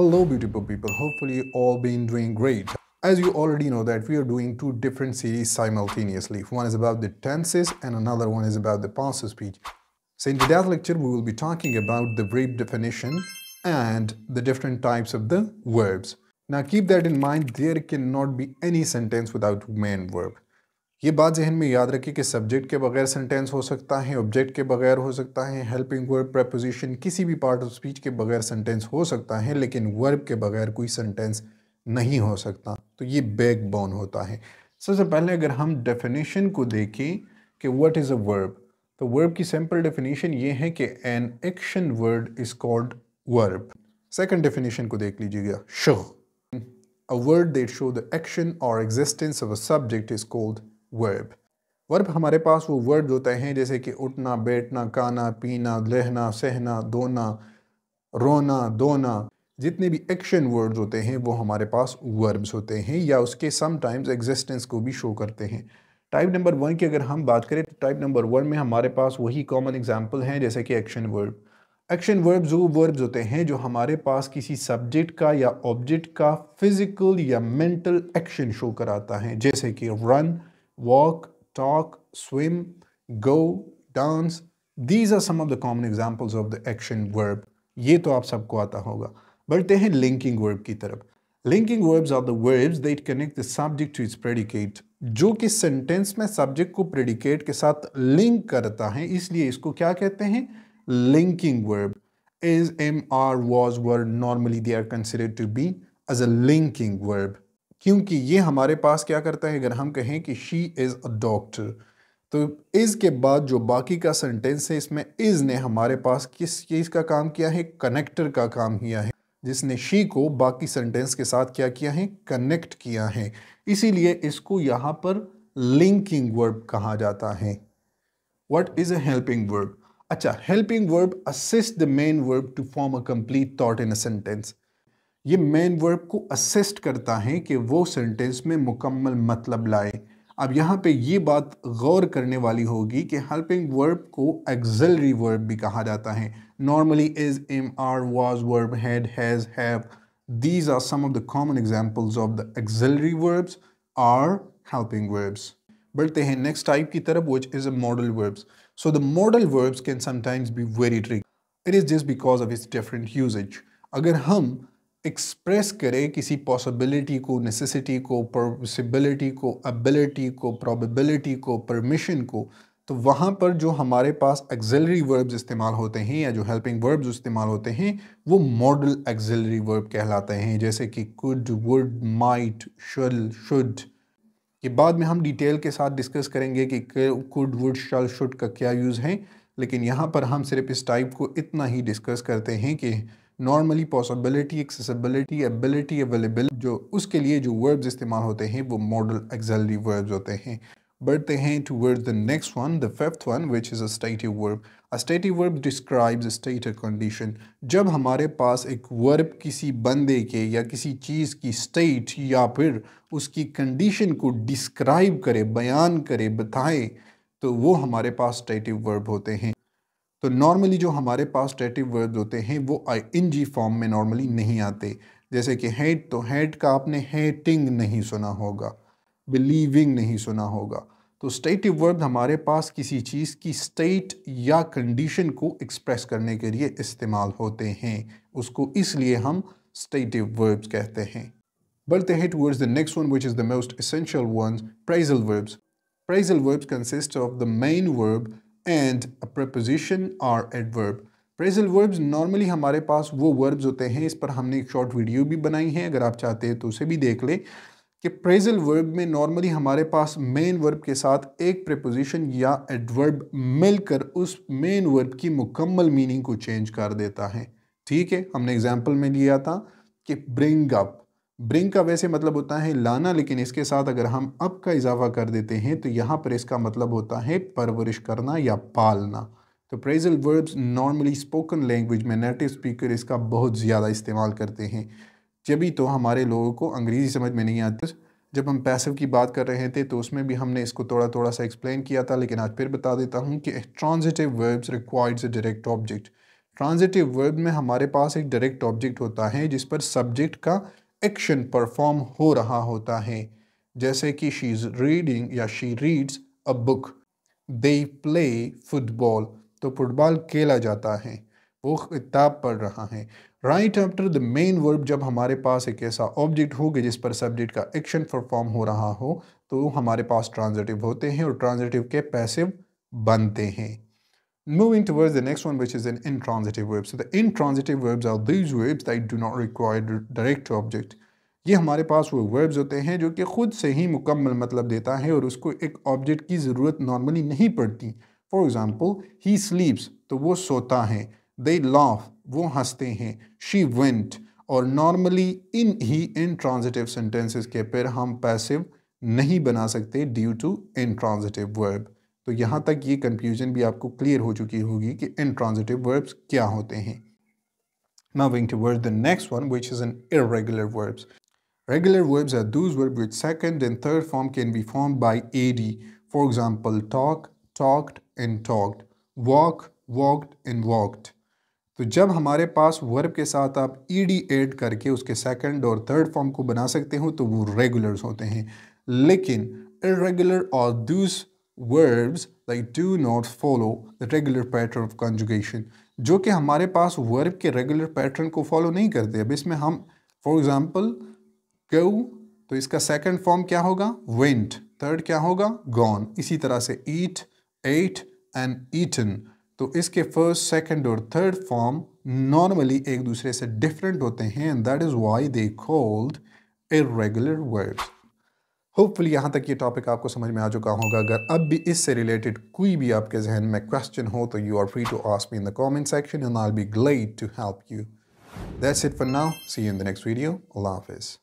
Hello beautiful people, hopefully you all been doing great. As you already know that we are doing two different series simultaneously. One is about the tenses and another one is about the past speech. So in today's lecture we will be talking about the verb definition and the different types of the verbs. Now keep that in mind, there cannot be any sentence without main verb. ये बात जहन में याद रखिए कि subject के बगैर sentence हो सकता है, ऑब्जेक्ट के बगैर हो सकता है, हेल्पिंग वर्ब, प्रीपोजिशन, किसी भी पार्ट ऑफ स्पीच के बगैर सेंटेंस हो सकता है, लेकिन वर्ब के बगैर कोई सेंटेंस नहीं हो सकता। तो ये बैकबोन होता है। सबसे पहले अगर हम डेफिनेशन को देखें कि व्हाट इज़ अ वर्ब, तो वर्ब की सिंपल डेफिनेशन ये है कि an action word is called verb. Second definition को देख लीजिएगा, show a word that show the action और existence of a subject is called verb. Verb हमारे पास वो वर्ड होते हैं जैसे कि उठना, बैठना, खाना, पीना, लहना, सहना, धोना, रोना, दोना, जितने भी एक्शन वर्ड्स होते हैं वो हमारे पास वर्ब्स होते हैं या उसके समटाइम्स एग्जिस्टेंस को भी शो करते हैं। टाइप नंबर वन की अगर हम बात करें तो टाइप नंबर वन में हमारे पास वही कॉमन एग्जाम्पल हैं जैसे कि एक्शन वर्ब। एक्शन वर्ब्स वो वर्ब्स होते हैं जो हमारे पास किसी सब्जेक्ट का या ऑब्जेक्ट का फिजिकल या मेंटल एक्शन शो कराता है, जैसे कि run, walk, talk, swim, go, dance. These are some of the common examples of the action verb. ये तो आप सबको आता होगा। बढ़ते हैं linking verb की तरफ। Linking verbs are the verbs that connect the subject to its predicate. जो कि sentence में subject को predicate के साथ link करता है, इसलिए इसको क्या कहते हैं? Linking verb. Is, am, are, was, were. Normally they are considered to be as a linking verb. क्योंकि ये हमारे पास क्या करता है, अगर हम कहें कि शी इज़ अ डॉक्टर, तो इज़ के बाद जो बाकी का सेंटेंस है इसमें इज़ ने हमारे पास किस चीज़ का काम किया है? कनेक्टर का काम किया है, जिसने शी को बाकी सेंटेंस के साथ क्या किया है? कनेक्ट किया है। इसीलिए इसको यहाँ पर लिंकिंग वर्ब कहा जाता है। What is a helping verb? अच्छा, helping verb assist the main verb to form a complete thought in a sentence. ये मेन वर्ब को असिस्ट करता है कि वो सेंटेंस में मुकम्मल मतलब लाए। अब यहाँ पे ये बात गौर करने वाली होगी कि हेल्पिंग वर्ब को एक्सिलरी वर्ब भी कहा जाता है। Normally is, am, are, was, verb, had, has, have. These are some of the common examples of the auxiliary verbs are helping verbs. बढ़ते हैं नेक्स्ट टाइप की तरफ, which is a modal verbs. So the modal verbs can sometimes be very tricky. It is just because of its different usages. अगर हम express करें किसी possibility को, necessity को, पॉसिबिलिटी को, एबिलिटी को, प्रोबेबिलिटी को, परमिशन को, तो वहाँ पर जो हमारे पास एक्सिलरी वर्ब्स इस्तेमाल होते हैं या जो हेल्पिंग वर्ब्स इस्तेमाल होते हैं वो मॉडल एक्सिलरी वर्ब कहलाते हैं, जैसे कि could, would, might, shall, should. ये बाद में हम डिटेल के साथ डिस्कस करेंगे कि कुड, वुड, शल, शुड का क्या यूज़ है, लेकिन यहाँ पर हम सिर्फ इस टाइप को इतना ही डिस्कस करते हैं कि normally possibility, accessibility, ability, availability, जो उसके लिए जो वर्ब्स इस्तेमाल होते हैं वो मॉडल एक्सिलरी वर्ब्स होते हैं। बढ़ते हैं towards the next one, the fifth one, which is a stative verb. A stative verb describes state और कंडीशन। जब हमारे पास एक वर्ब किसी बंदे के या किसी चीज़ की स्टेट या फिर उसकी कंडीशन को डिस्क्राइब करे, बयान करे, बताए, तो वो हमारे पास स्टेटिव वर्ब होते हैं। तो नॉर्मली जो हमारे पास स्टेटिव वर्ब्स होते हैं वो आईएनजी फॉर्म में नॉर्मली नहीं आते, जैसे कि हेट, तो हेट का आपने हेटिंग नहीं सुना होगा, बिलीविंग नहीं सुना होगा। तो स्टेटिव वर्ब हमारे पास किसी चीज़ की स्टेट या कंडीशन को एक्सप्रेस करने के लिए इस्तेमाल होते हैं, उसको इसलिए हम स्टेटिव वर्ब्स कहते हैं। बढ़ते हैं towards the next one, which is the most essential ones, phrasal verbs. Phrasal verbs consist of the main verb and a preposition or adverb. Phrasal verbs normally हमारे पास वो verbs होते हैं, इस पर हमने एक short video भी बनाई है, अगर आप चाहते हैं तो उसे भी देख लें, कि phrasal verb में normally हमारे पास main verb के साथ एक preposition या adverb मिलकर उस main verb की मुकम्मल meaning को change कर देता है। ठीक है, हमने example में लिया था कि bring up, ब्रिंग का वैसे मतलब होता है लाना, लेकिन इसके साथ अगर हम अप का इजाफा कर देते हैं तो यहाँ पर इसका मतलब होता है परवरिश करना या पालना। तो phrasal verbs normally spoken language में नेटिव स्पीकर इसका बहुत ज़्यादा इस्तेमाल करते हैं। जभी तो हमारे लोगों को अंग्रेज़ी समझ में नहीं आती। जब हम पैसिव की बात कर रहे थे तो उसमें भी हमने इसको थोड़ा सा एक्सप्लेन किया था, लेकिन आज फिर बता देता हूँ कि transitive verbs requires a direct object. Transitive verb में हमारे पास एक डायरेक्ट ऑब्जेक्ट होता है जिस पर सब्जेक्ट का एक्शन परफॉर्म हो रहा होता है, जैसे कि शी इज़ रीडिंग या she reads a book, they play football, तो फुटबॉल खेला जाता है, वो किताब पढ़ रहा है। Right after the main verb जब हमारे पास एक ऐसा ऑब्जेक्ट हो कि जिस पर सब्जेक्ट का एक्शन परफॉर्म हो रहा हो तो हमारे पास ट्रांजिटिव होते हैं और ट्रांजिटिव के पैसिव बनते हैं। Moving towards the next one, which is an intransitive verb. So the intransitive verbs are these verbs that do not require direct object. ये हमारे पास वो verbs होते हैं जो कि ख़ुद से ही मुकम्मल मतलब देता है और उसको एक object की ज़रूरत normally नहीं पड़ती। For example, he sleeps, तो वो सोता है। They laugh, वो हंसते हैं। She went, और normally इन ही intransitive sentences के पर हम passive नहीं बना सकते due to intransitive verb. तो यहाँ तक ये कंफ्यूजन भी आपको क्लियर हो चुकी होगी कि इंट्रांजिटिव वर्ब्स क्या होते हैं। Moving towards the next one, which is an irregular verbs. Regular verbs are those verbs which second and third form can be formed by AD. For example, talk, talked and talked, walk, walked and walked. तो जब हमारे पास verb के साथ आप ED add करके उसके second और third form को बना सकते हो तो वो रेगुलर्स होते हैं। लेकिन इरेगुलर और दूस verbs that do not follow the regular pattern of conjugation, जो कि हमारे पास verb के regular pattern को follow नहीं करते। अब इसमें हम for example go, तो इसका second form क्या होगा? went, third क्या होगा? gone। इसी तरह से eat, ate and eaten, तो इसके first, second और third form normally एक दूसरे से different होते हैं and that is why they called irregular verbs. Hopefully यहाँ तक ये टॉपिक आपको समझ में आ चुका होगा। अगर अब भी इससे रिलेटेड कोई भी आपके जहन में क्वेश्चन हो तो you are free to ask me in the comment section and I will be glad to help you. That's it for now, see you in the next video. अल्लाह हाफिज़।